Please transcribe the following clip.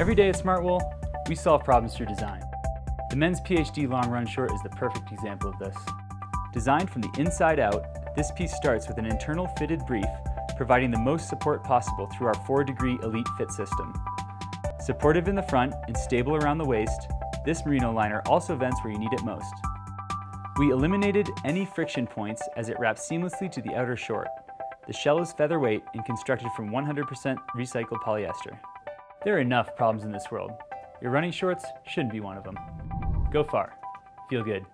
Every day at Smartwool, we solve problems through design. The men's PhD long run short is the perfect example of this. Designed from the inside out, this piece starts with an internal fitted brief, providing the most support possible through our 4-degree elite fit system. Supportive in the front and stable around the waist, this Merino liner also vents where you need it most. We eliminated any friction points as it wraps seamlessly to the outer short. The shell is featherweight and constructed from 100% recycled polyester. There are enough problems in this world. Your running shorts shouldn't be one of them. Go far. Feel good.